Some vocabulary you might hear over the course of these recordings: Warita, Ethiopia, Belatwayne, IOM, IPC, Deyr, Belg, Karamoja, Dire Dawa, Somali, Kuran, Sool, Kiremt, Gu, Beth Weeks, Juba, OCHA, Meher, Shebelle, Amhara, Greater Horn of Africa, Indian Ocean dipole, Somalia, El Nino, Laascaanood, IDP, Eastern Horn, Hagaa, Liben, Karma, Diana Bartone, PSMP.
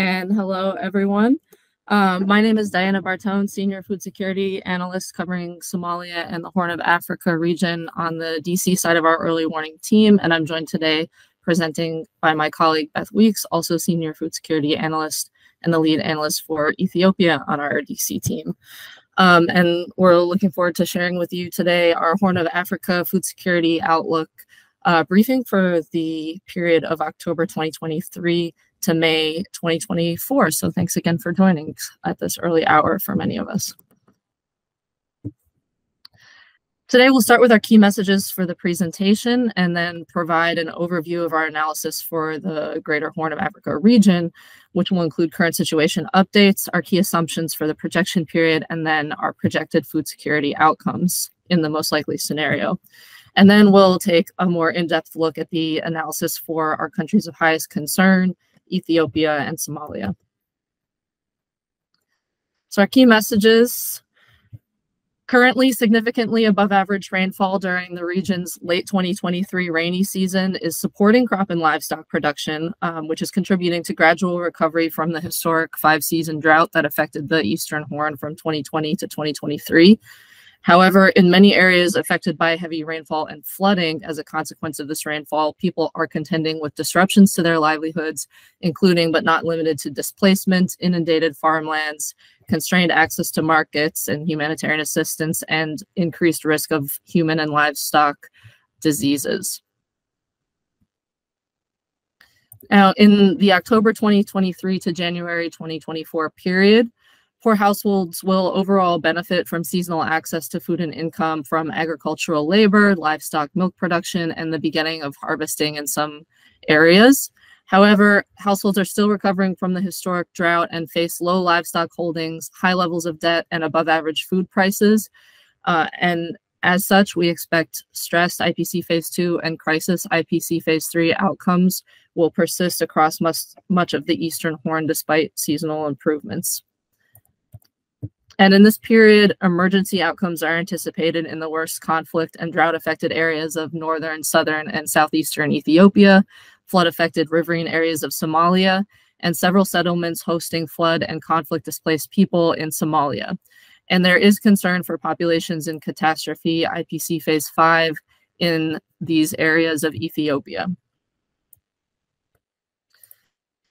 and hello everyone. My name is Diana Bartone, Senior Food Security Analyst covering Somalia and the Horn of Africa region on the DC side of our early warning team. And I'm joined today presenting by my colleague, Beth Weeks, also Senior Food Security Analyst and the lead analyst for Ethiopia on our DC team. And we're looking forward to sharing with you today our Horn of Africa Food Security Outlook briefing for the period of October 2023 to May 2024. So thanks again for joining at this early hour for many of us. Today, we'll start with our key messages for the presentation and then provide an overview of our analysis for the Greater Horn of Africa region, which will include current situation updates, our key assumptions for the projection period, and then our projected food security outcomes in the most likely scenario. And then we'll take a more in-depth look at the analysis for our countries of highest concern, Ethiopia and Somalia. So our key messages: currently significantly above average rainfall during the region's late 2023 rainy season is supporting crop and livestock production, which is contributing to gradual recovery from the historic 5-season drought that affected the Eastern Horn from 2020 to 2023. However, in many areas affected by heavy rainfall and flooding as a consequence of this rainfall, people are contending with disruptions to their livelihoods, including but not limited to displacement, inundated farmlands, constrained access to markets and humanitarian assistance, and increased risk of human and livestock diseases. Now, in the October 2023 to January 2024 period, poor households will overall benefit from seasonal access to food and income from agricultural labor, livestock milk production, and the beginning of harvesting in some areas. However, households are still recovering from the historic drought and face low livestock holdings, high levels of debt, and above average food prices. And as such, we expect stressed IPC Phase 2 and crisis IPC Phase 3 outcomes will persist across much of the Eastern Horn despite seasonal improvements. And in this period, emergency outcomes are anticipated in the worst conflict and drought-affected areas of northern, southern, and southeastern Ethiopia, flood-affected riverine areas of Somalia, and several settlements hosting flood and conflict-displaced people in Somalia. And there is concern for populations in catastrophe, IPC Phase 5, in these areas of Ethiopia.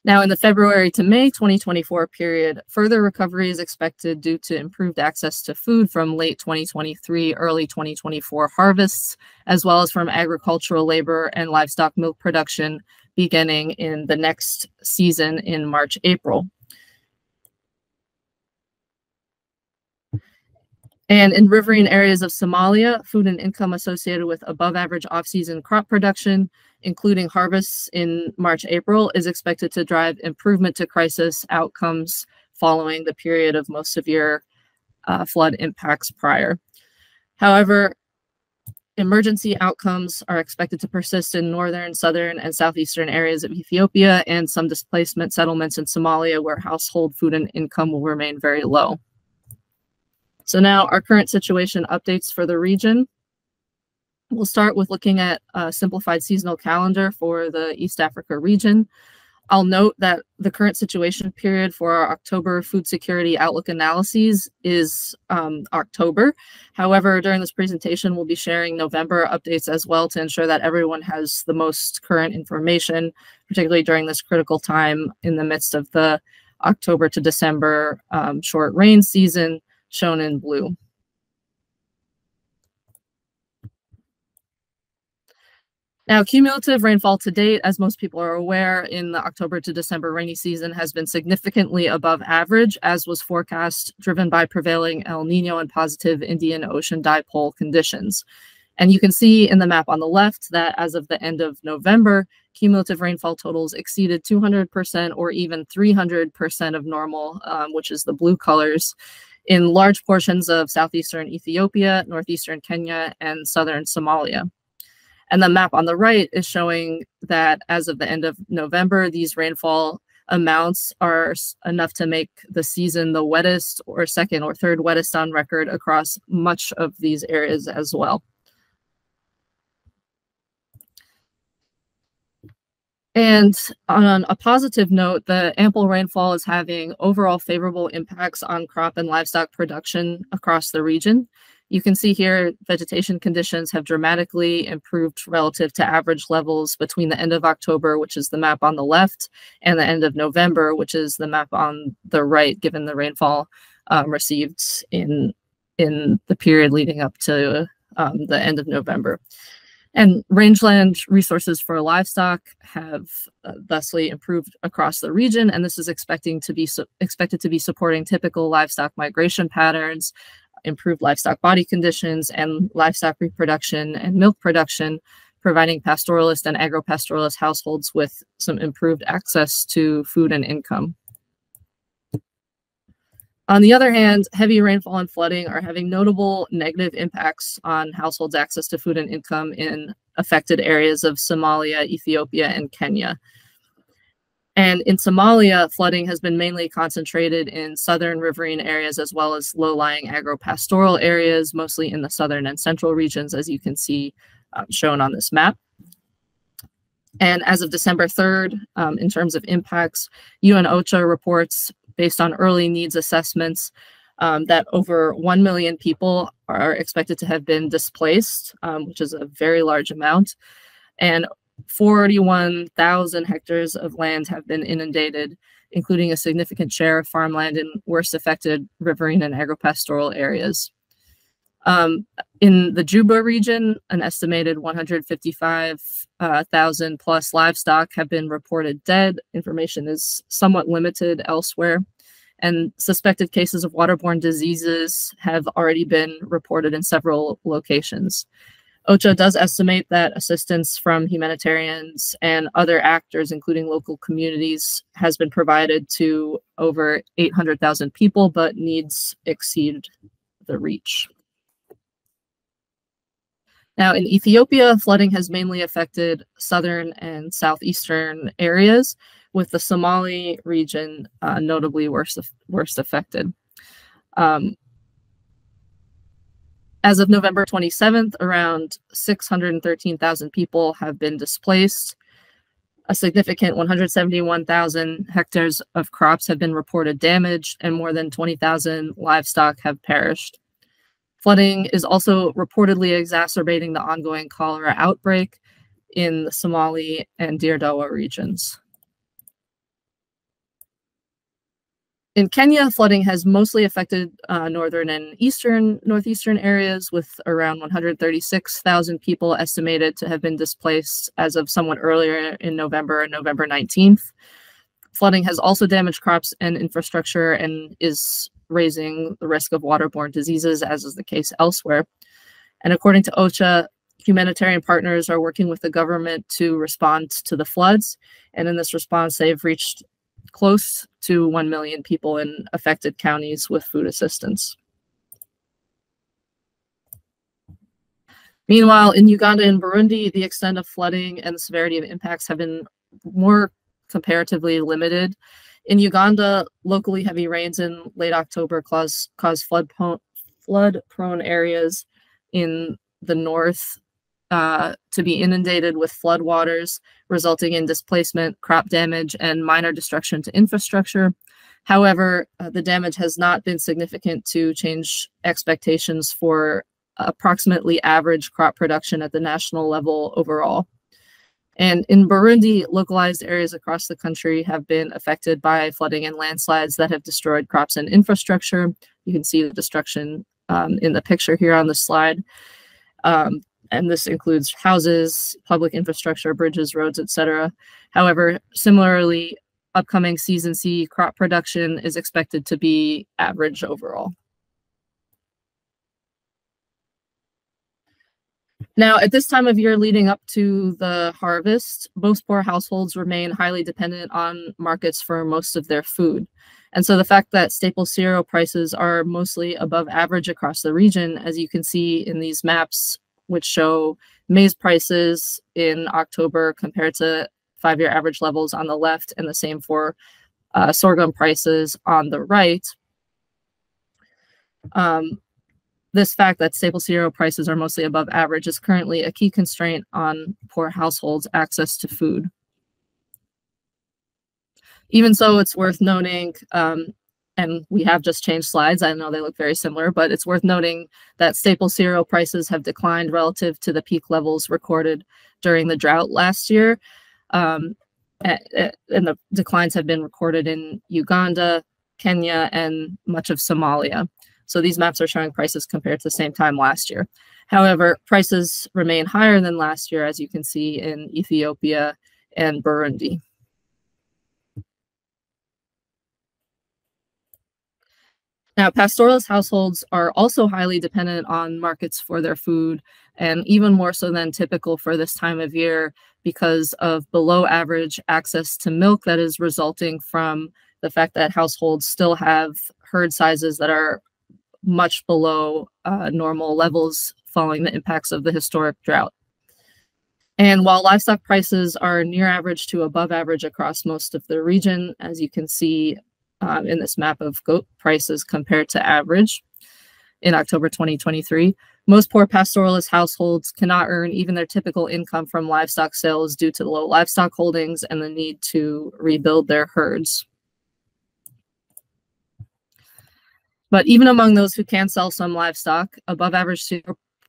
Now, in the February to May 2024 period, further recovery is expected due to improved access to food from late 2023, early 2024 harvests, as well as from agricultural labor and livestock milk production beginning in the next season in March-April. And in riverine areas of Somalia, food and income associated with above average off-season crop production, including harvests in March-April, is expected to drive improvement to crisis outcomes following the period of most severe flood impacts prior. However, emergency outcomes are expected to persist in northern, southern, and southeastern areas of Ethiopia and some displacement settlements in Somalia where household food and income will remain very low. So now our current situation updates for the region. We'll start with looking at a simplified seasonal calendar for the East Africa region. I'll note that the current situation period for our October food security outlook analyses is October. However, during this presentation, we'll be sharing November updates as well to ensure that everyone has the most current information, particularly during this critical time in the midst of the October to December short rain season, shown in blue. Now, cumulative rainfall to date, as most people are aware, in the October to December rainy season has been significantly above average, as was forecast, driven by prevailing El Nino and positive Indian Ocean dipole conditions. And you can see in the map on the left that as of the end of November, cumulative rainfall totals exceeded 200% or even 300% of normal, which is the blue colors, in large portions of southeastern Ethiopia, northeastern Kenya, and southern Somalia. And the map on the right is showing that as of the end of November, these rainfall amounts are enough to make the season the wettest or second or third wettest on record across much of these areas as well. And on a positive note, the ample rainfall is having overall favorable impacts on crop and livestock production across the region. You can see here vegetation conditions have dramatically improved relative to average levels between the end of October, which is the map on the left, and the end of November, which is the map on the right, given the rainfall received in the period leading up to the end of November. And rangeland resources for livestock have thusly improved across the region, and this is expected to be supporting typical livestock migration patterns, improved livestock body conditions, and livestock reproduction and milk production, providing pastoralist and agropastoralist households with some improved access to food and income. On the other hand, heavy rainfall and flooding are having notable negative impacts on households' access to food and income in affected areas of Somalia, Ethiopia, and Kenya. And in Somalia, flooding has been mainly concentrated in southern riverine areas as well as low-lying agro-pastoral areas, mostly in the southern and central regions, as you can see shown on this map. And as of December 3rd, in terms of impacts, UN OCHA reports based on early needs assessments that over 1 million people are expected to have been displaced, which is a very large amount. And 41,000 hectares of land have been inundated, including a significant share of farmland in worst affected riverine and agropastoral areas. In the Juba region, an estimated 155,000 plus livestock have been reported dead. Information is somewhat limited elsewhere. And suspected cases of waterborne diseases have already been reported in several locations. OCHA does estimate that assistance from humanitarians and other actors, including local communities, has been provided to over 800,000 people, but needs exceed the reach. Now, in Ethiopia, flooding has mainly affected southern and southeastern areas, with the Somali region notably worst affected. As of November 27th, around 613,000 people have been displaced. A significant 171,000 hectares of crops have been reported damaged, and more than 20,000 livestock have perished. Flooding is also reportedly exacerbating the ongoing cholera outbreak in the Somali and Dire Dawa regions. In Kenya, flooding has mostly affected northern and northeastern areas, with around 136,000 people estimated to have been displaced as of somewhat earlier in November, November 19th. Flooding has also damaged crops and infrastructure and is raising the risk of waterborne diseases, as is the case elsewhere. And according to OCHA, humanitarian partners are working with the government to respond to the floods. And in this response, they've reached close to 1 million people in affected counties with food assistance. Meanwhile, in Uganda and Burundi, the extent of flooding and the severity of impacts have been more comparatively limited. In Uganda, locally heavy rains in late October caused flood-prone areas in the north to be inundated with floodwaters, resulting in displacement, crop damage, and minor destruction to infrastructure. However, the damage has not been significant to change expectations for approximately average crop production at the national level overall. And in Burundi, localized areas across the country have been affected by flooding and landslides that have destroyed crops and infrastructure. You can see the destruction in the picture here on the slide. And this includes houses, public infrastructure, bridges, roads, etc. However, similarly, upcoming season C crop production is expected to be average overall. Now, at this time of year leading up to the harvest, most poor households remain highly dependent on markets for most of their food. And so the fact that staple cereal prices are mostly above average across the region, as you can see in these maps, which show maize prices in October compared to five-year average levels on the left, and the same for sorghum prices on the right. This fact that staple cereal prices are mostly above average is currently a key constraint on poor households' access to food. Even so, it's worth noting, and we have just changed slides, I know they look very similar, but it's worth noting that staple cereal prices have declined relative to the peak levels recorded during the drought last year. And the declines have been recorded in Uganda, Kenya, and much of Somalia. So these maps are showing prices compared to the same time last year. However, prices remain higher than last year, as you can see in Ethiopia and Burundi. Now, pastoralist households are also highly dependent on markets for their food, and even more so than typical for this time of year because of below average access to milk that is resulting from the fact that households still have herd sizes that are much below normal levels following the impacts of the historic drought. And while livestock prices are near average to above average across most of the region, as you can see in this map of goat prices compared to average in October 2023, most poor pastoralist households cannot earn even their typical income from livestock sales due to the low livestock holdings and the need to rebuild their herds. But even among those who can sell some livestock, above average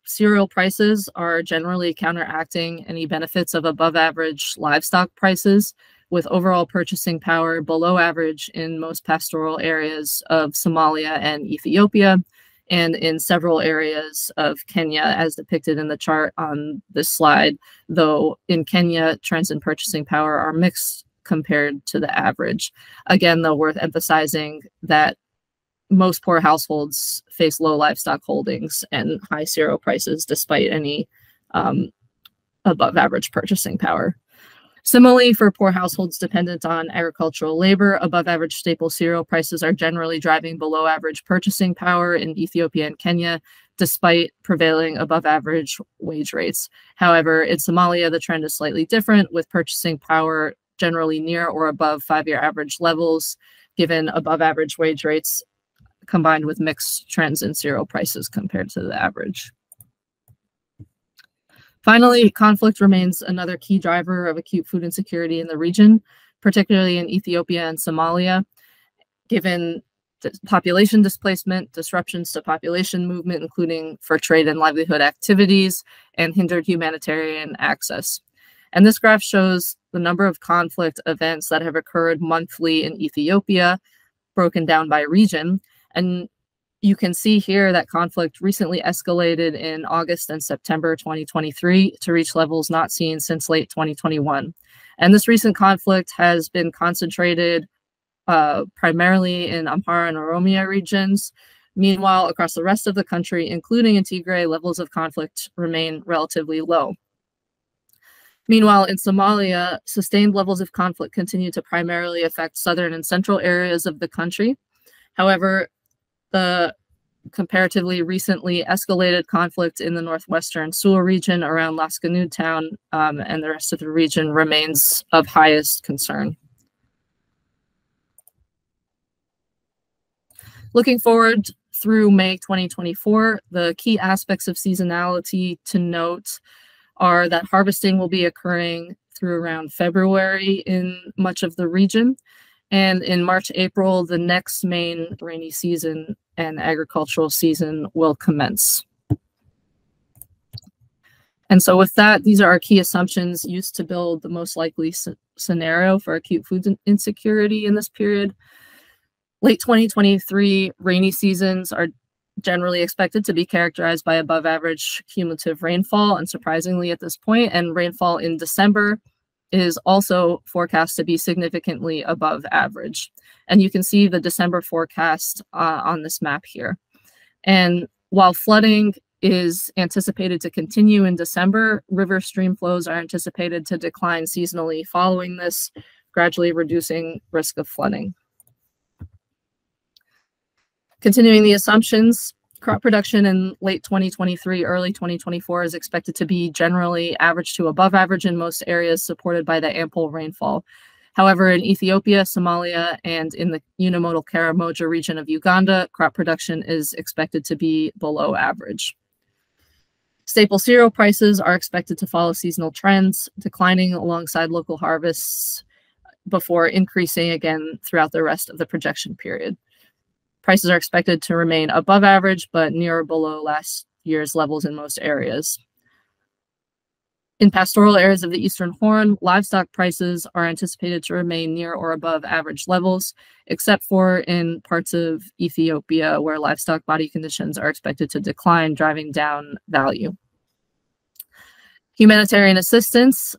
cereal prices are generally counteracting any benefits of above average livestock prices, with overall purchasing power below average in most pastoral areas of Somalia and Ethiopia, and in several areas of Kenya, as depicted in the chart on this slide, though in Kenya, trends in purchasing power are mixed compared to the average. Again, though, worth emphasizing that most poor households face low livestock holdings and high cereal prices despite any above average purchasing power. Similarly, for poor households dependent on agricultural labor, above average staple cereal prices are generally driving below average purchasing power in Ethiopia and Kenya, despite prevailing above average wage rates. However, in Somalia, the trend is slightly different, with purchasing power generally near or above five-year average levels, given above average wage rates combined with mixed trends in cereal prices compared to the average. Finally, conflict remains another key driver of acute food insecurity in the region, particularly in Ethiopia and Somalia, given population displacement, disruptions to population movement, including for trade and livelihood activities, and hindered humanitarian access. And this graph shows the number of conflict events that have occurred monthly in Ethiopia, broken down by region. And you can see here that conflict recently escalated in August and September 2023 to reach levels not seen since late 2021. And this recent conflict has been concentrated primarily in Amhara and Oromia regions. Meanwhile, across the rest of the country, including in Tigray, levels of conflict remain relatively low. Meanwhile, in Somalia, sustained levels of conflict continue to primarily affect southern and central areas of the country. However, the comparatively recently escalated conflict in the northwestern Sool region around Laascaanood town and the rest of the region remains of highest concern. Looking forward through May 2024, the key aspects of seasonality to note are that harvesting will be occurring through around February in much of the region. And in March, April, the next main rainy season and agricultural season will commence. And so with that, these are our key assumptions used to build the most likely scenario for acute food insecurity in this period. Late 2023 rainy seasons are generally expected to be characterized by above average cumulative rainfall, unsurprisingly at this point, and rainfall in December is also forecast to be significantly above average. And you can see the December forecast on this map here. And while flooding is anticipated to continue in December, river stream flows are anticipated to decline seasonally following this, gradually reducing risk of flooding. Continuing the assumptions, crop production in late 2023, early 2024 is expected to be generally average to above average in most areas supported by the ample rainfall. However, in Ethiopia, Somalia, and in the unimodal Karamoja region of Uganda, crop production is expected to be below average. Staple cereal prices are expected to follow seasonal trends, declining alongside local harvests before increasing again throughout the rest of the projection period. Prices are expected to remain above average, but near or below last year's levels in most areas. In pastoral areas of the Eastern Horn, livestock prices are anticipated to remain near or above average levels, except for in parts of Ethiopia, where livestock body conditions are expected to decline, driving down value. Humanitarian assistance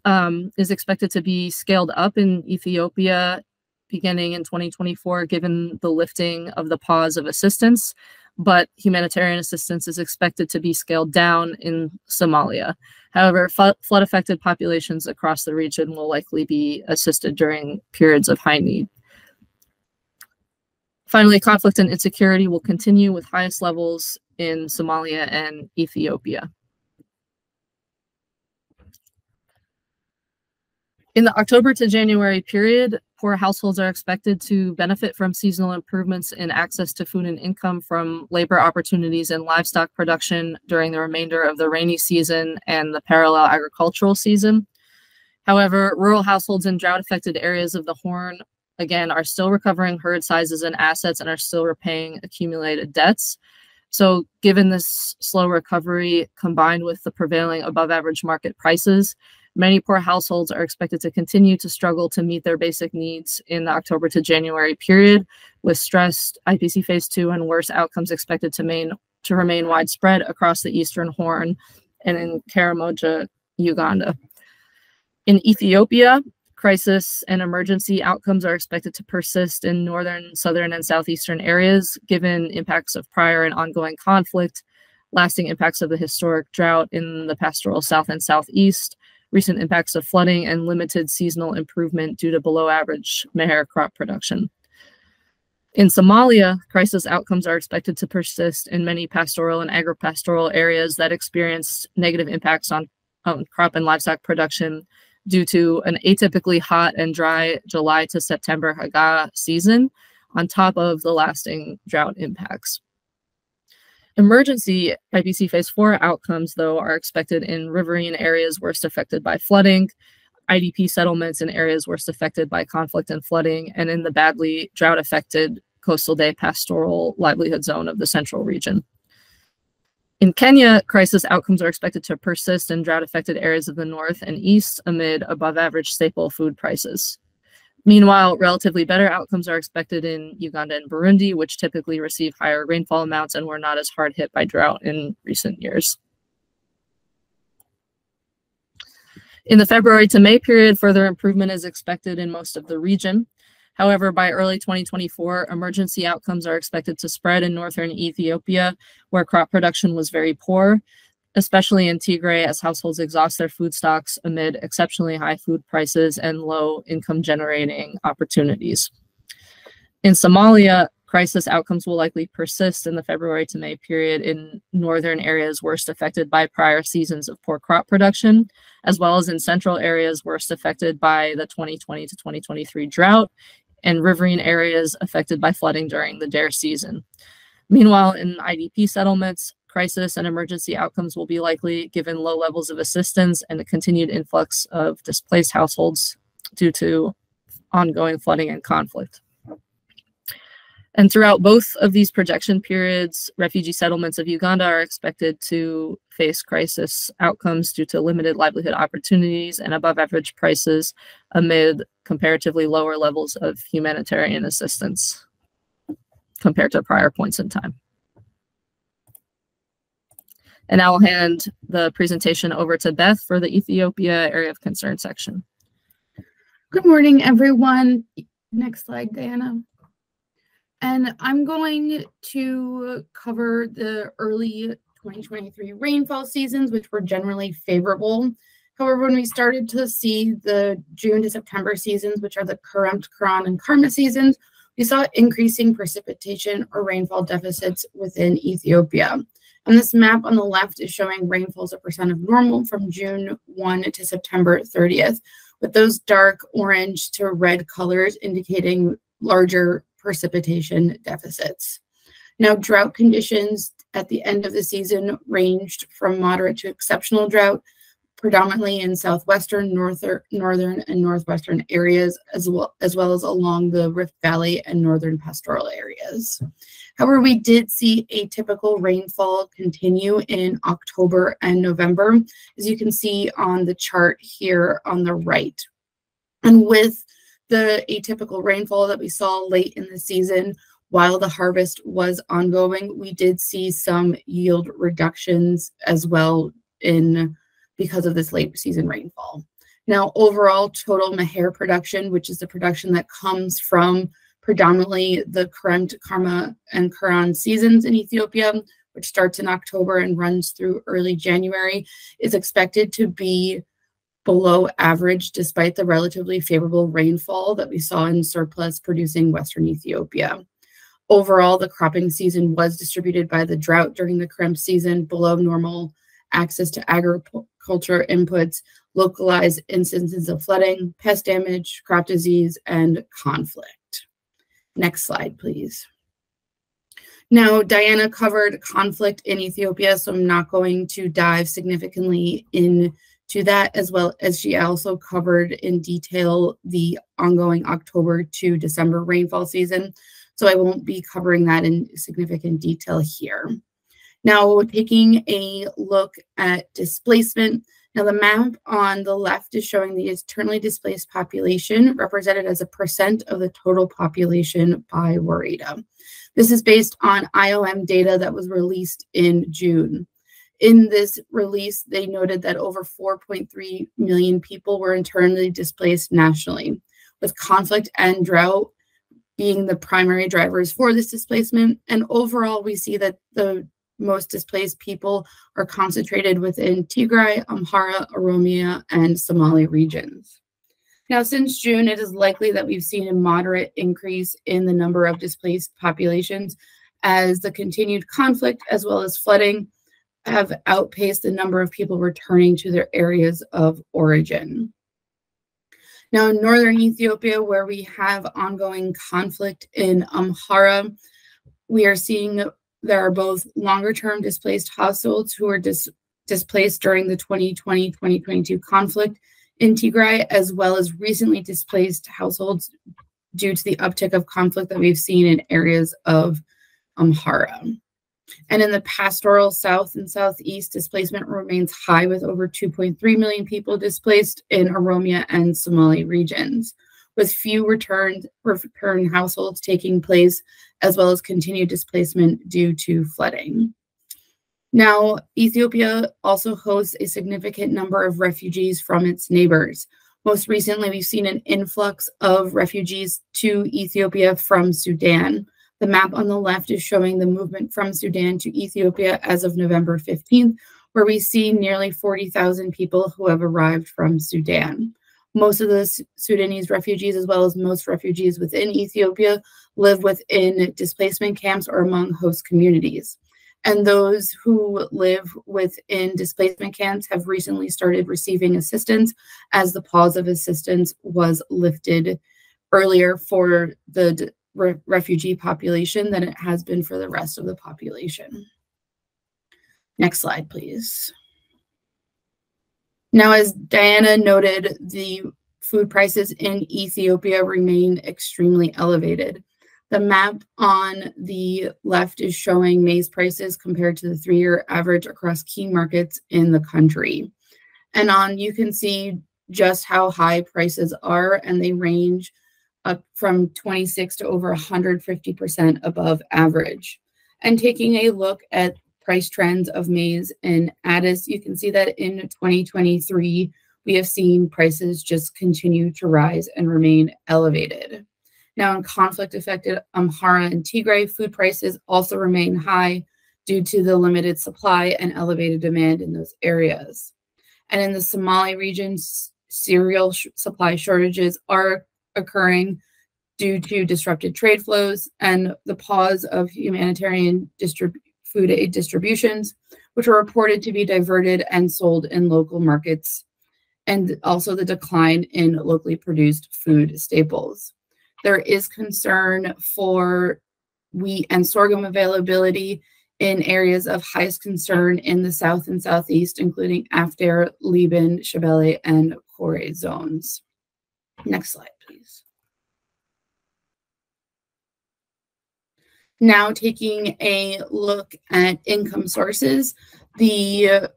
is expected to be scaled up in Ethiopia beginning in 2024, given the lifting of the pause of assistance, but humanitarian assistance is expected to be scaled down in Somalia. However, flood-affected populations across the region will likely be assisted during periods of high need. Finally, conflict and insecurity will continue with highest levels in Somalia and Ethiopia. In the October to January period, poor households are expected to benefit from seasonal improvements in access to food and income from labor opportunities and livestock production during the remainder of the rainy season and the parallel agricultural season. However, rural households in drought-affected areas of the Horn, again, are still recovering herd sizes and assets and are still repaying accumulated debts. So given this slow recovery combined with the prevailing above-average market prices, many poor households are expected to continue to struggle to meet their basic needs in the October to January period, with stressed IPC Phase 2 and worse outcomes expected to remain widespread across the Eastern Horn and in Karamoja, Uganda. In Ethiopia, crisis and emergency outcomes are expected to persist in northern, southern, and southeastern areas, given impacts of prior and ongoing conflict, lasting impacts of the historic drought in the pastoral south and southeast, recent impacts of flooding, and limited seasonal improvement due to below average Meher crop production. In Somalia, crisis outcomes are expected to persist in many pastoral and agripastoral areas that experienced negative impacts on crop and livestock production due to an atypically hot and dry July to September Hagaa season, on top of the lasting drought impacts. Emergency IPC Phase 4 outcomes, though, are expected in riverine areas worst affected by flooding, IDP settlements in areas worst affected by conflict and flooding, and in the badly drought-affected coastal day pastoral livelihood zone of the central region. In Kenya, crisis outcomes are expected to persist in drought-affected areas of the north and east amid above-average staple food prices. Meanwhile, relatively better outcomes are expected in Uganda and Burundi, which typically receive higher rainfall amounts and were not as hard hit by drought in recent years. In the February to May period, further improvement is expected in most of the region. However, by early 2024, emergency outcomes are expected to spread in northern Ethiopia, where crop production was very poor, especially in Tigray, as households exhaust their food stocks amid exceptionally high food prices and low income generating opportunities. In Somalia, crisis outcomes will likely persist in the February to May period in northern areas worst affected by prior seasons of poor crop production, as well as in central areas worst affected by the 2020 to 2023 drought and riverine areas affected by flooding during the Deyr season. Meanwhile, in IDP settlements, crisis and emergency outcomes will be likely given low levels of assistance and a continued influx of displaced households due to ongoing flooding and conflict. And throughout both of these projection periods, refugee settlements of Uganda are expected to face crisis outcomes due to limited livelihood opportunities and above average prices amid comparatively lower levels of humanitarian assistance compared to prior points in time. And I'll hand the presentation over to Beth for the Ethiopia Area of Concern section. Good morning, everyone. Next slide, Diana. And I'm going to cover the early 2023 rainfall seasons, which were generally favorable. However, when we started to see the June to September seasons, which are the Kiremt, Kuran, and Karma seasons, we saw increasing precipitation or rainfall deficits within Ethiopia. And this map on the left is showing rainfall as a percent of normal from June 1 to September 30th, with those dark orange to red colors indicating larger precipitation deficits. Now, drought conditions at the end of the season ranged from moderate to exceptional drought, predominantly in southwestern, northern, and northwestern areas, as well as along the Rift Valley and northern pastoral areas. However, we did see atypical rainfall continue in October and November, as you can see on the chart here on the right. And with the atypical rainfall that we saw late in the season, while the harvest was ongoing, we did see some yield reductions as well because of this late season rainfall. Now, overall total Meher production, which is the production that comes from predominantly the Kiremt, Karma, and Kuran seasons in Ethiopia, which starts in October and runs through early January, is expected to be below average despite the relatively favorable rainfall that we saw in surplus producing Western Ethiopia. Overall, the cropping season was distributed by the drought during the Kiremt season, below normal access to agriculture inputs, localized instances of flooding, pest damage, crop disease, and conflict. Next slide, please. Now, Diana covered conflict in Ethiopia, so I'm not going to dive significantly into that, as well as she also covered in detail the ongoing October to December rainfall season, so I won't be covering that in significant detail here. Now, taking a look at displacement. Now, the map on the left is showing the internally displaced population represented as a percent of the total population by Warita. This is based on IOM data that was released in June. In this release, they noted that over 4.3 million people were internally displaced nationally, with conflict and drought being the primary drivers for this displacement. And overall, we see that the most displaced people are concentrated within Tigray, Amhara, Oromia, and Somali regions. Now, since June, it is likely that we've seen a moderate increase in the number of displaced populations, as the continued conflict as well as flooding have outpaced the number of people returning to their areas of origin. Now, in northern Ethiopia, where we have ongoing conflict in Amhara, we are seeing there are both longer-term displaced households who are displaced during the 2020-2022 conflict in Tigray, as well as recently displaced households due to the uptick of conflict that we've seen in areas of Amhara. And in the pastoral south and southeast, displacement remains high, with over 2.3 million people displaced in Oromia and Somali regions, with few return households taking place, as well as continued displacement due to flooding. Now, Ethiopia also hosts a significant number of refugees from its neighbors. Most recently, we've seen an influx of refugees to Ethiopia from Sudan. The map on the left is showing the movement from Sudan to Ethiopia as of November 15th, where we see nearly 40,000 people who have arrived from Sudan. Most of the Sudanese refugees, as well as most refugees within Ethiopia, live within displacement camps or among host communities. And those who live within displacement camps have recently started receiving assistance, as the pause of assistance was lifted earlier for the refugee population than it has been for the rest of the population. Next slide, please. Now, as Diana noted, the food prices in Ethiopia remain extremely elevated. The map on the left is showing maize prices compared to the three-year average across key markets in the country. And you can see just how high prices are, and they range up from 26 to over 150% above average. And taking a look at price trends of maize and Addis, you can see that in 2023, we have seen prices just continue to rise and remain elevated. Now, in conflict-affected Amhara and Tigray, food prices also remain high due to the limited supply and elevated demand in those areas. And in the Somali region, cereal supply shortages are occurring due to disrupted trade flows and the pause of humanitarian food aid distributions, which are reported to be diverted and sold in local markets, and also the decline in locally produced food staples. There is concern for wheat and sorghum availability in areas of highest concern in the south and southeast, including Afar, Liben, Shebelle, and Kore zones. Next slide, please. Now taking a look at income sources, the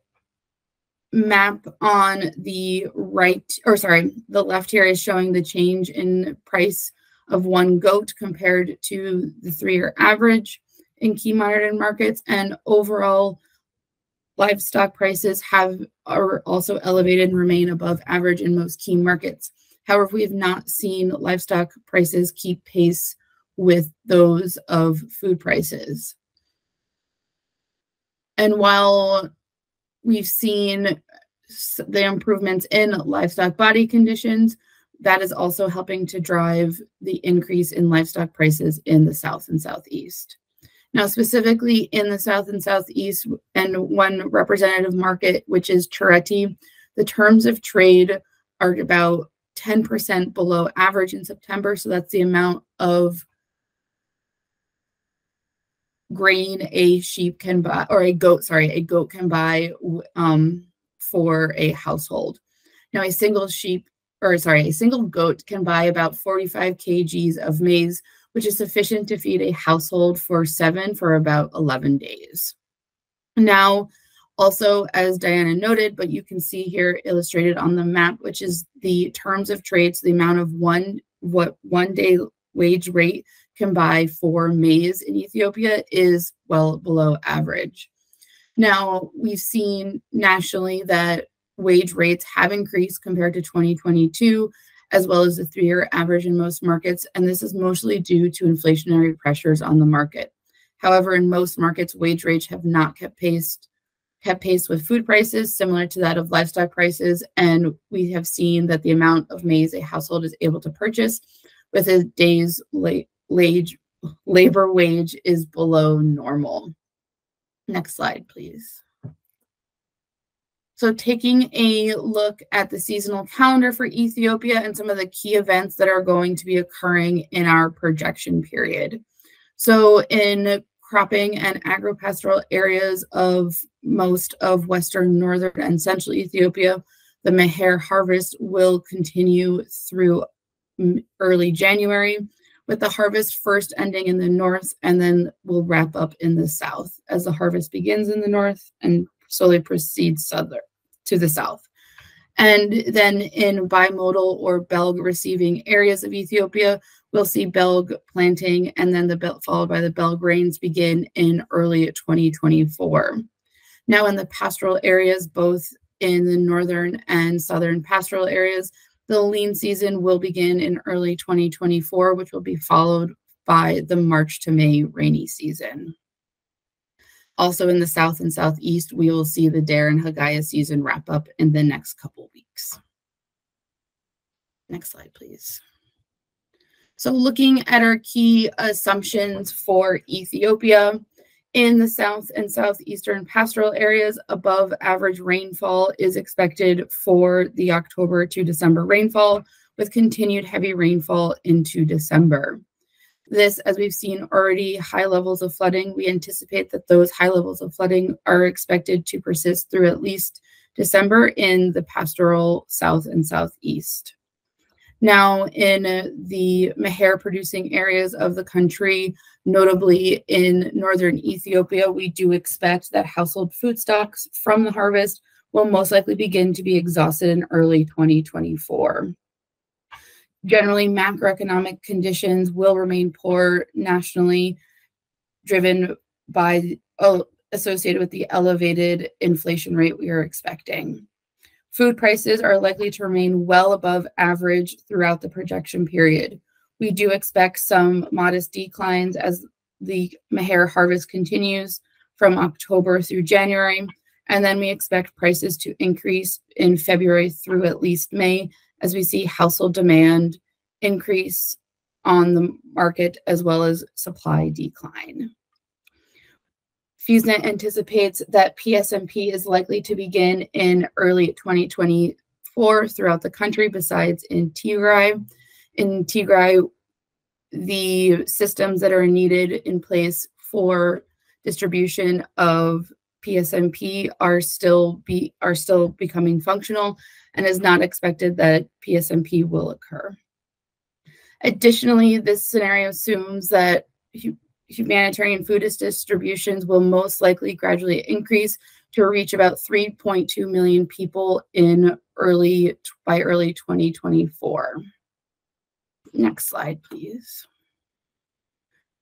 map on the right, or sorry, the left here is showing the change in price of one goat compared to the three-year average in key monitored markets, and overall livestock prices are also elevated and remain above average in most key markets. However, we have not seen livestock prices keep pace with those of food prices. And while we've seen the improvements in livestock body conditions, that is also helping to drive the increase in livestock prices in the south and southeast. Now, specifically in the south and southeast, and one representative market, which is Tigray, the terms of trade are about 10% below average in September. So that's the amount of grain a sheep can buy, or a goat can buy for a household. Now, a single goat can buy about 45 kgs of maize, which is sufficient to feed a household for about 11 days. Now, also, as Diana noted, but you can see here illustrated on the map, which is the terms of trade, so the amount of what one day wage rate can buy for maize in Ethiopia is well below average. Now, we've seen nationally that wage rates have increased compared to 2022, as well as the three-year average in most markets, and this is mostly due to inflationary pressures on the market. However, in most markets, wage rates have not kept pace with food prices, similar to that of livestock prices, and we have seen that the amount of maize a household is able to purchase with a day's labor wage is below normal. Next slide, please. So taking a look at the seasonal calendar for Ethiopia and some of the key events that are going to be occurring in our projection period. So in cropping and agropastoral areas of most of western, northern, and central Ethiopia, the Meher harvest will continue through early January, with the harvest first ending in the north and then will wrap up in the south, as the harvest begins in the north and slowly proceeds to the south. And then in bimodal or Belg receiving areas of Ethiopia, we'll see Belg planting, and then followed by the Belg rains begin in early 2024. Now in the pastoral areas, both in the northern and southern pastoral areas, the lean season will begin in early 2024, which will be followed by the March to May rainy season. Also in the south and southeast, we will see the Deyr and Hagaa season wrap up in the next couple weeks. Next slide, please. So looking at our key assumptions for Ethiopia, in the south and southeastern pastoral areas, above average rainfall is expected for the October to December rainfall, with continued heavy rainfall into December. This, as we've seen already, high levels of flooding. We anticipate that those high levels of flooding are expected to persist through at least December in the pastoral south and southeast. Now, in the Meher-producing areas of the country, notably in northern Ethiopia, we do expect that household food stocks from the harvest will most likely begin to be exhausted in early 2024. Generally, macroeconomic conditions will remain poor nationally, associated with the elevated inflation rate we are expecting. Food prices are likely to remain well above average throughout the projection period. We do expect some modest declines as the Meher harvest continues from October through January, and then we expect prices to increase in February through at least May, as we see household demand increase on the market as well as supply decline. FEWS NET anticipates that PSMP is likely to begin in early 2024 throughout the country, besides in Tigray. In Tigray, the systems that are needed in place for distribution of PSMP are still becoming functional, and is not expected that PSMP will occur. Additionally, this scenario assumes that humanitarian food distributions will most likely gradually increase to reach about 3.2 million people in by early 2024. Next slide, please.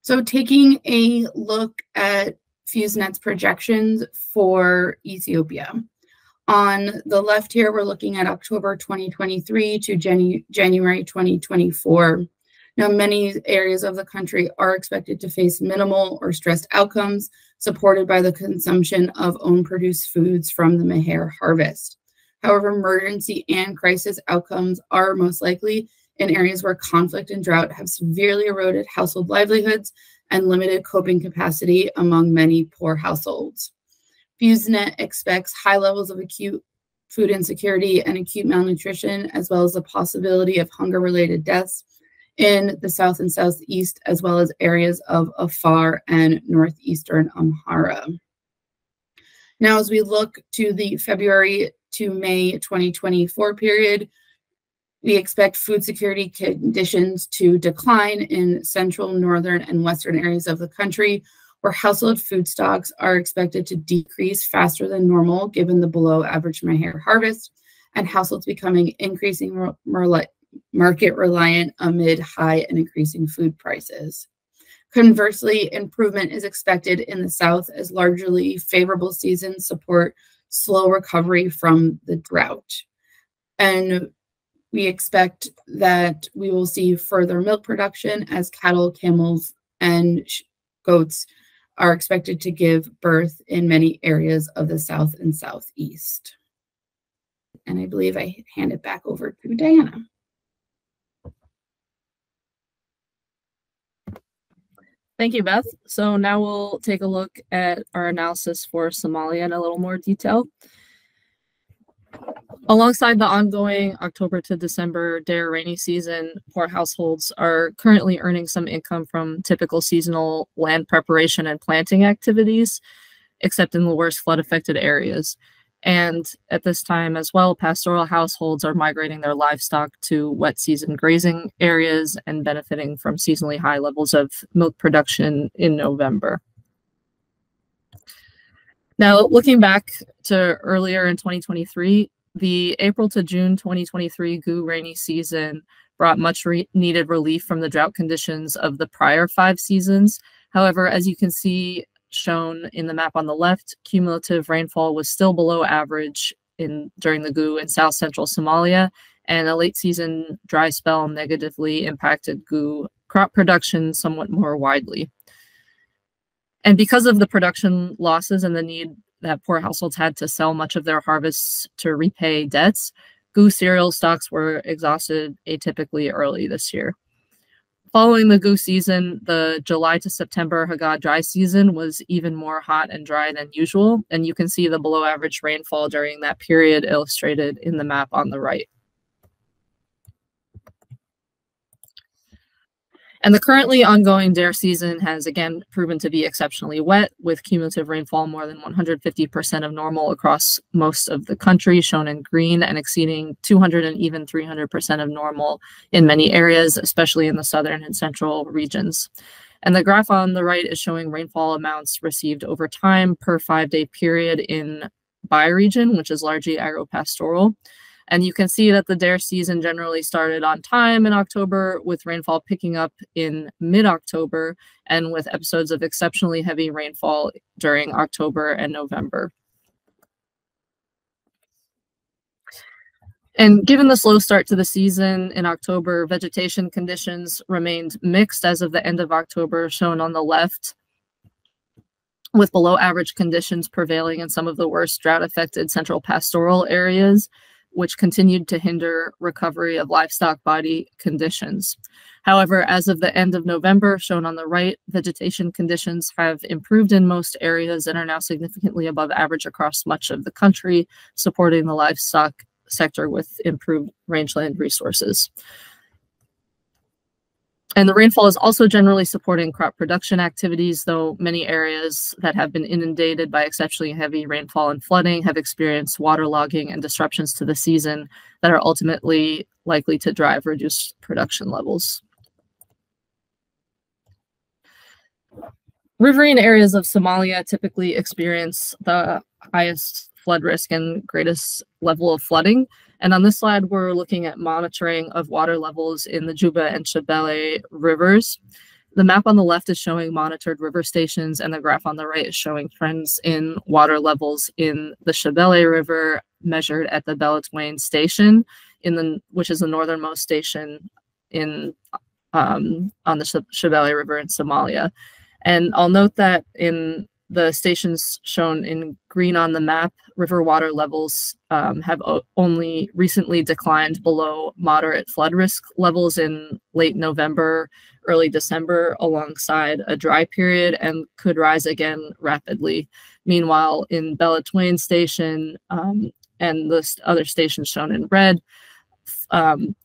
So taking a look at FEWSNet's projections for Ethiopia. On the left here, we're looking at October 2023 to January 2024. Now, many areas of the country are expected to face minimal or stressed outcomes, supported by the consumption of own-produced foods from the Meher harvest. However, emergency and crisis outcomes are most likely in areas where conflict and drought have severely eroded household livelihoods and limited coping capacity among many poor households. FEWSNet expects high levels of acute food insecurity and acute malnutrition, as well as the possibility of hunger-related deaths in the south and southeast, as well as areas of Afar and northeastern Amhara. Now, as we look to the February to May 2024 period, we expect food security conditions to decline in central, northern, and western areas of the country, where household food stocks are expected to decrease faster than normal given the below-average Meher harvest, and households becoming increasingly market-reliant amid high and increasing food prices. Conversely, improvement is expected in the south as largely favorable seasons support slow recovery from the drought. And we expect that we will see further milk production as cattle, camels, and goats are expected to give birth in many areas of the south and southeast. And I believe I hand it back over to Diana. Thank you, Beth. So now we'll take a look at our analysis for Somalia in a little more detail. Alongside the ongoing October to December Deyr rainy season, poor households are currently earning some income from typical seasonal land preparation and planting activities, except in the worst flood-affected areas. And at this time as well, pastoral households are migrating their livestock to wet season grazing areas and benefiting from seasonally high levels of milk production in November. Now, looking back to earlier in 2023, the April to June 2023 Gu rainy season brought much needed relief from the drought conditions of the prior 5 seasons. However, as you can see shown in the map on the left, cumulative rainfall was still below average during the Gu in south central Somalia, and a late season dry spell negatively impacted Gu crop production somewhat more widely. And because of the production losses and the need that poor households had to sell much of their harvests to repay debts, Gu cereal stocks were exhausted atypically early this year. Following the Gu season, the July to September Hagaa dry season was even more hot and dry than usual, and you can see the below average rainfall during that period illustrated in the map on the right. And the currently ongoing Deyr season has again proven to be exceptionally wet, with cumulative rainfall more than 150% of normal across most of the country, shown in green, and exceeding 200 and even 300% of normal in many areas, especially in the southern and central regions. And the graph on the right is showing rainfall amounts received over time per 5-day period in bioregion, which is largely agro-pastoral. And you can see that the Deyr season generally started on time in October, with rainfall picking up in mid-October, and with episodes of exceptionally heavy rainfall during October and November. And given the slow start to the season in October, vegetation conditions remained mixed as of the end of October, shown on the left, with below average conditions prevailing in some of the worst drought-affected central pastoral areas, which continued to hinder recovery of livestock body conditions. However, as of the end of November, shown on the right, vegetation conditions have improved in most areas and are now significantly above average across much of the country, supporting the livestock sector with improved rangeland resources. And the rainfall is also generally supporting crop production activities, though many areas that have been inundated by exceptionally heavy rainfall and flooding have experienced waterlogging and disruptions to the season that are ultimately likely to drive reduced production levels. Riverine areas of Somalia typically experience the highest flood risk and greatest level of flooding. And on this slide, we're looking at monitoring of water levels in the Juba and Shebelle rivers. The map on the left is showing monitored river stations, and the graph on the right is showing trends in water levels in the Shebelle River measured at the Belatwayne station, which is the northernmost station in on the Shebelle River in Somalia. And I'll note that in the stations shown in green on the map, river water levels have only recently declined below moderate flood risk levels in late November, early December, alongside a dry period, and could rise again rapidly. Meanwhile, in Belatwayne Station and the other stations shown in red,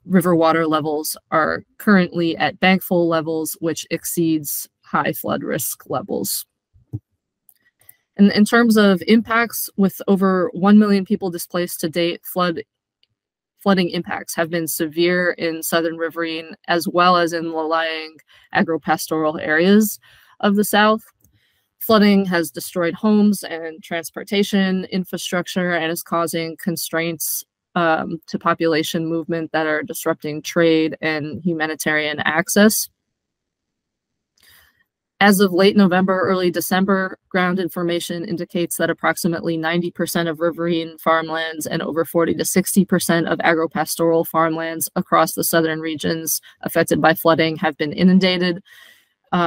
river water levels are currently at bankful levels, which exceeds high flood risk levels. And in terms of impacts, with over 1 million people displaced to date, flooding impacts have been severe in southern riverine as well as in low-lying agro-pastoral areas of the South. Flooding has destroyed homes and transportation infrastructure and is causing constraints to population movement that are disrupting trade and humanitarian access. As of late November, early December, ground information indicates that approximately 90% of riverine farmlands and over 40 to 60% of agro-pastoral farmlands across the southern regions affected by flooding have been inundated,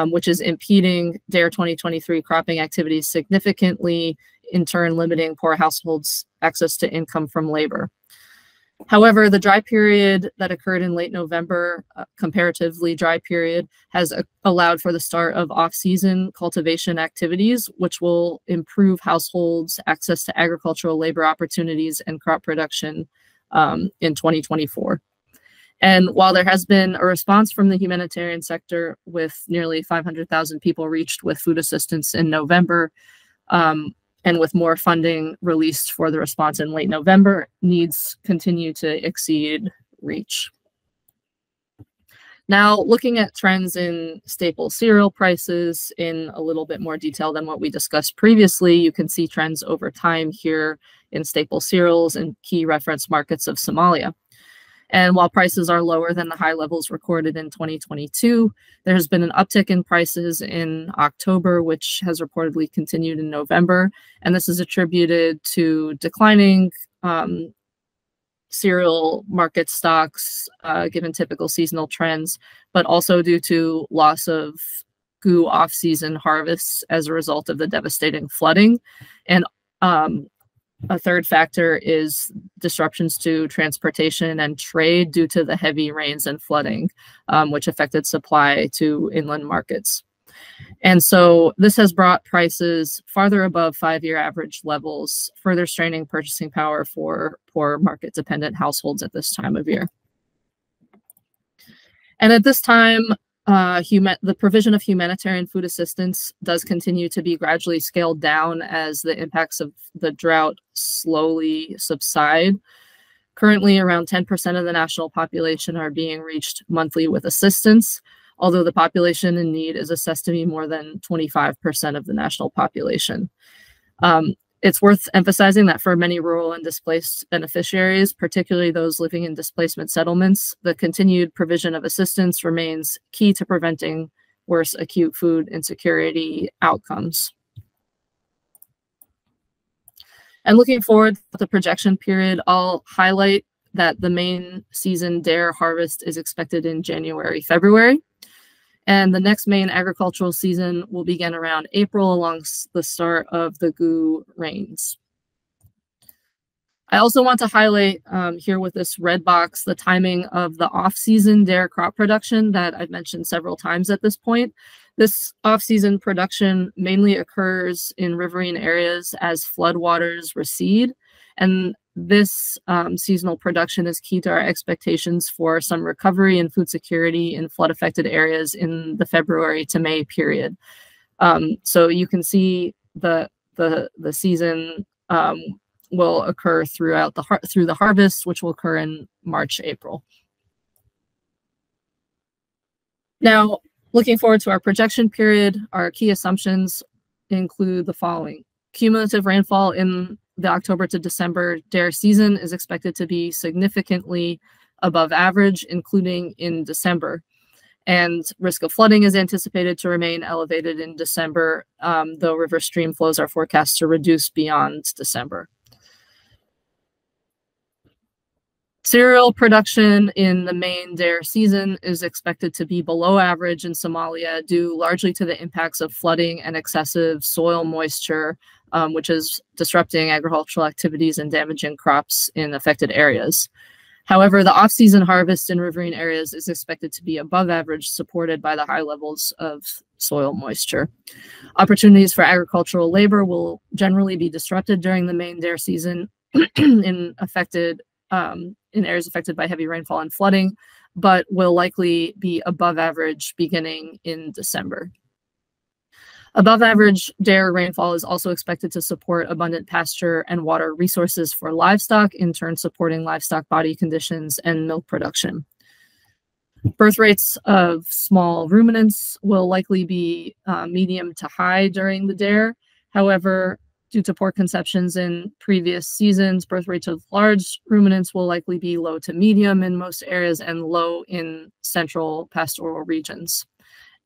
which is impeding Deyr 2023 cropping activities significantly, in turn limiting poor households' access to income from labor. However, the dry period that occurred in late November, comparatively dry period, has allowed for the start of off-season cultivation activities, which will improve households' access to agricultural labor opportunities and crop production in 2024. And while there has been a response from the humanitarian sector, with nearly 500,000 people reached with food assistance in November, and with more funding released for the response in late November, needs continue to exceed reach. Now, looking at trends in staple cereal prices in a little bit more detail than what we discussed previously, you can see trends over time here in staple cereals and key reference markets of Somalia. And while prices are lower than the high levels recorded in 2022, there has been an uptick in prices in October, which has reportedly continued in November. And this is attributed to declining cereal market stocks, given typical seasonal trends, but also due to loss of Gu off-season harvests as a result of the devastating flooding. And a third factor is disruptions to transportation and trade due to the heavy rains and flooding, which affected supply to inland markets. And so this has brought prices farther above five-year average levels, further straining purchasing power for poor market-dependent households at this time of year. And at this time, the provision of humanitarian food assistance does continue to be gradually scaled down as the impacts of the drought slowly subside. Currently, around 10% of the national population are being reached monthly with assistance, although the population in need is assessed to be more than 25% of the national population. It's worth emphasizing that for many rural and displaced beneficiaries, particularly those living in displacement settlements, the continued provision of assistance remains key to preventing worse acute food insecurity outcomes. And looking forward to the projection period, I'll highlight that the main season Deyr harvest is expected in January, February. And the next main agricultural season will begin around April, along the start of the Gu rains. I also want to highlight here with this red box the timing of the off-season Deyr crop production that I've mentioned several times at this point. This off-season production mainly occurs in riverine areas as floodwaters recede, and This seasonal production is key to our expectations for some recovery and food security in flood-affected areas in the February to May period. So you can see the season will occur throughout the harvest, which will occur in March, April. Now, looking forward to our projection period, our key assumptions include the following. Cumulative rainfall in the October to December Deyr season is expected to be significantly above average, including in December. And risk of flooding is anticipated to remain elevated in December, though river stream flows are forecast to reduce beyond December. Cereal production in the main Deyr season is expected to be below average in Somalia, due largely to the impacts of flooding and excessive soil moisture, which is disrupting agricultural activities and damaging crops in affected areas. However, the off-season harvest in riverine areas is expected to be above average, supported by the high levels of soil moisture. Opportunities for agricultural labor will generally be disrupted during the main Deyr season in areas affected by heavy rainfall and flooding, but will likely be above average beginning in December. Above average Deyr rainfall is also expected to support abundant pasture and water resources for livestock, in turn supporting livestock body conditions and milk production. Birth rates of small ruminants will likely be medium to high during the Deyr. However, due to poor conceptions in previous seasons, birth rates of large ruminants will likely be low to medium in most areas and low in central pastoral regions.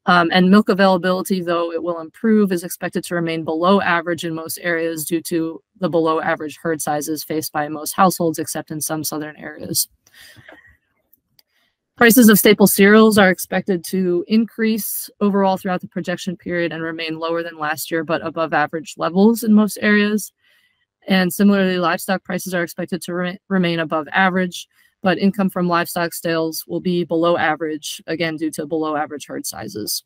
And milk availability, though it will improve, is expected to remain below average in most areas due to the below average herd sizes faced by most households, except in some southern areas. Prices of staple cereals are expected to increase overall throughout the projection period and remain lower than last year, but above average levels in most areas. And similarly, livestock prices are expected to remain above average, but income from livestock sales will be below average, again, due to below average herd sizes.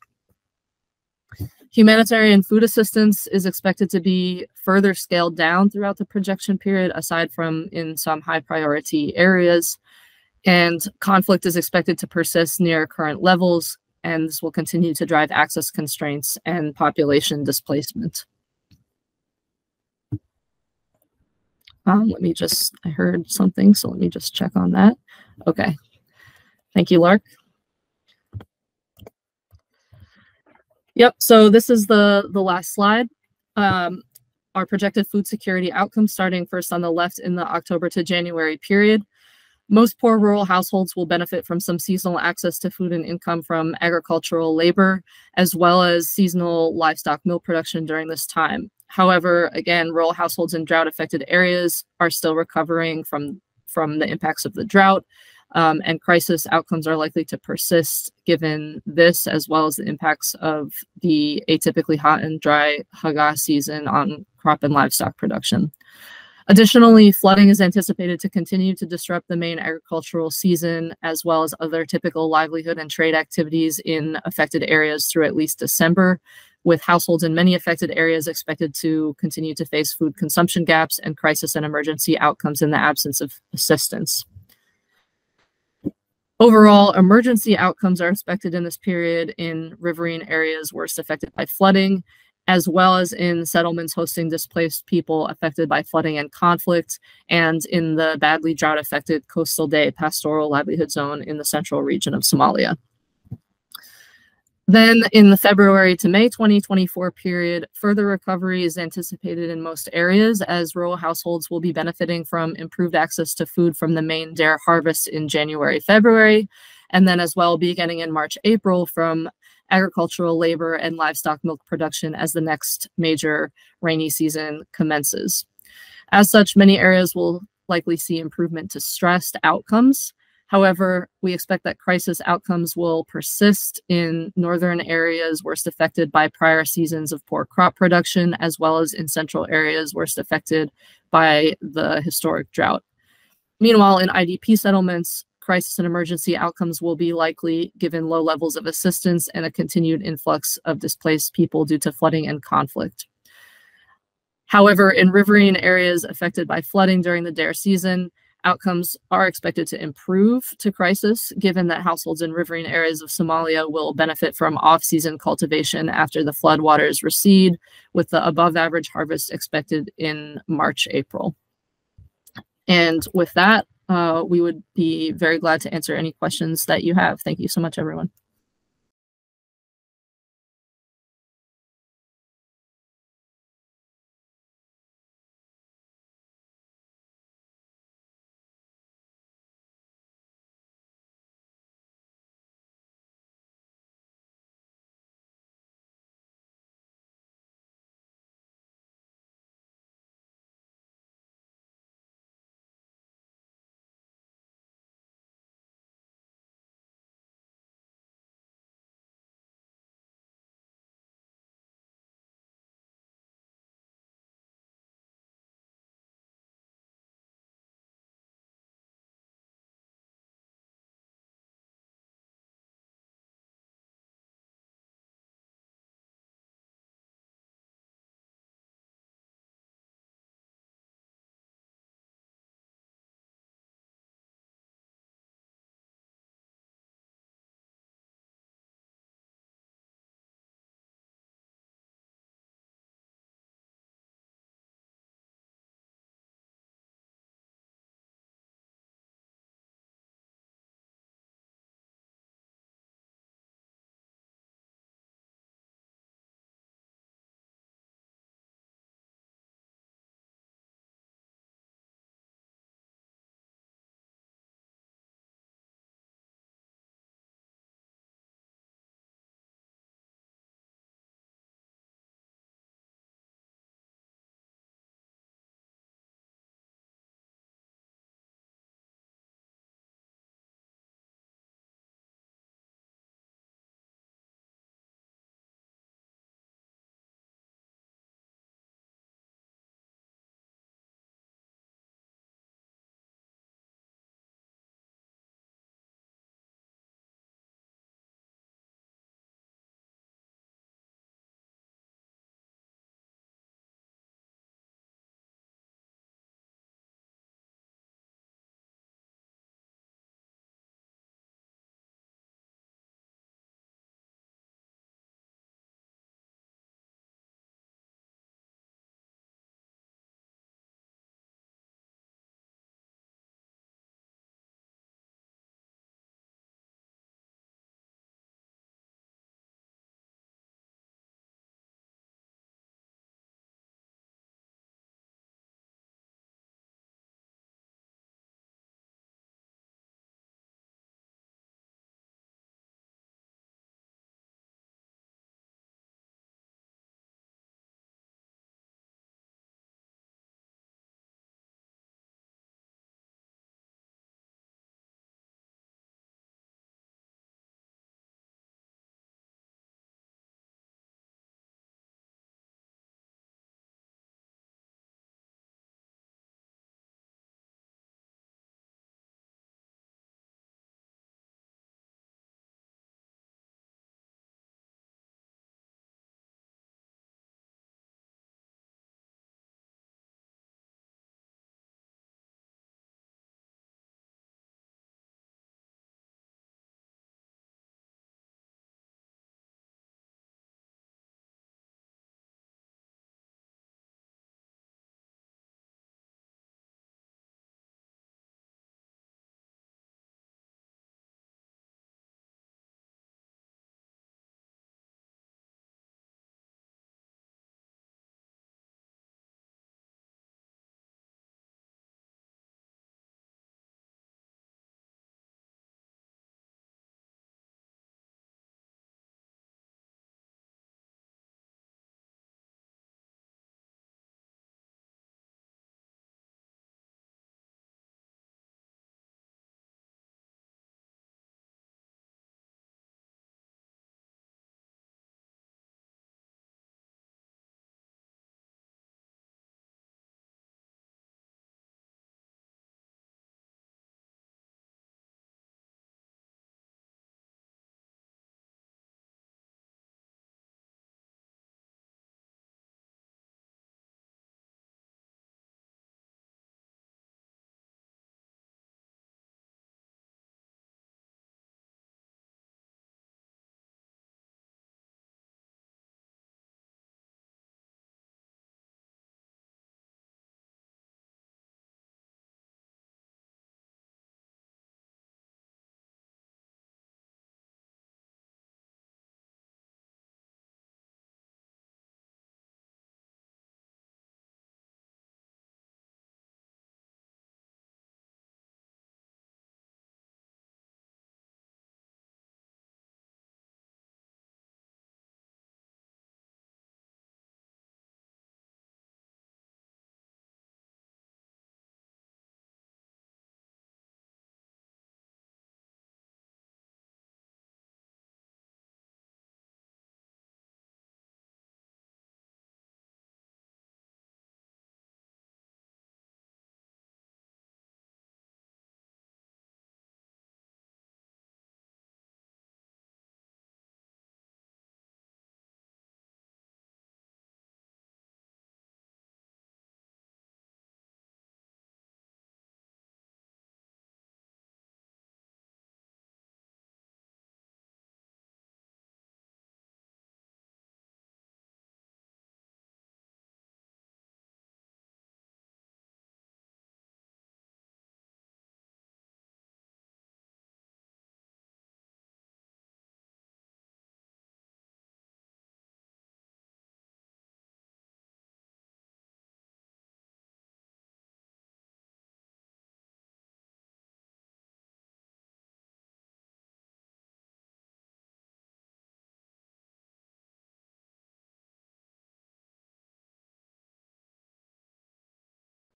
Humanitarian food assistance is expected to be further scaled down throughout the projection period, aside from in some high priority areas. And conflict is expected to persist near current levels, and this will continue to drive access constraints and population displacement. Let me just, I heard something, so let me just check on that. Okay. Thank you, Lark. Yep, so this is the last slide. Our projected food security outcomes, starting first on the left in the October to January period. Most poor rural households will benefit from some seasonal access to food and income from agricultural labor, as well as seasonal livestock milk production during this time. However, again, rural households in drought-affected areas are still recovering from the impacts of the drought, and crisis outcomes are likely to persist given this, as well as the impacts of the atypically hot and dry Hagaa season on crop and livestock production. Additionally, flooding is anticipated to continue to disrupt the main agricultural season, as well as other typical livelihood and trade activities in affected areas through at least December, with households in many affected areas expected to continue to face food consumption gaps and crisis and emergency outcomes in the absence of assistance. Overall, emergency outcomes are expected in this period in riverine areas worst affected by flooding, as well as in settlements hosting displaced people affected by flooding and conflict, and in the badly drought-affected coastal Dey pastoral livelihood zone in the central region of Somalia. Then in the February to May 2024 period, further recovery is anticipated in most areas, as rural households will be benefiting from improved access to food from the main Deyr harvest in January, February, and then as well beginning in March, April from agricultural labor and livestock milk production as the next major rainy season commences. As such, many areas will likely see improvement to stressed outcomes. However, we expect that crisis outcomes will persist in northern areas worst affected by prior seasons of poor crop production, as well as in central areas worst affected by the historic drought. Meanwhile, in IDP settlements, crisis and emergency outcomes will be likely given low levels of assistance and a continued influx of displaced people due to flooding and conflict. However, in riverine areas affected by flooding during the Deyr season, outcomes are expected to improve to crisis, given that households in riverine areas of Somalia will benefit from off-season cultivation after the floodwaters recede, with the above-average harvest expected in March-April. And with that, we would be very glad to answer any questions that you have. Thank you so much, everyone.